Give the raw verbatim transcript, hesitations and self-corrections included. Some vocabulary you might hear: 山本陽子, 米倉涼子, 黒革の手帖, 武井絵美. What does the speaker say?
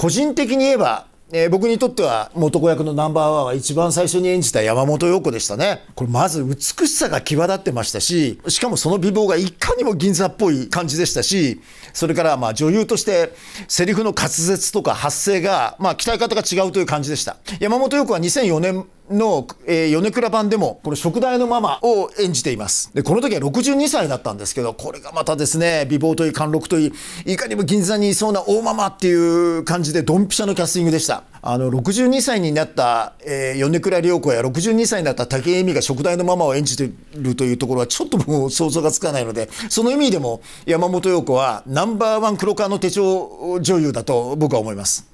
個人的に言えば、えー、僕にとっては男役のナンバーワンは一番最初に演じた山本陽子でしたね。これまず美しさが際立ってましたし、しかもその美貌がいかにも銀座っぽい感じでしたし、それからまあ女優としてセリフの滑舌とか発声がまあ鍛え方が違うという感じでした。山本陽子はにせんよねんの、えー、米倉版でもこの食代のママを演じています。でこの時はろくじゅうにさいだったんですけど、これがまたですね、美貌といい貫禄といい、いかにも銀座にいそうな大ママっていう感じでドンピシャのキャスティングでした。あのろくじゅうにさいになった、えー、米倉涼子やろくじゅうにさいになった武井絵美が食代のママを演じているというところはちょっともう想像がつかないので、その意味でも山本陽子はナンバーワン黒川の手帳女優だと僕は思います。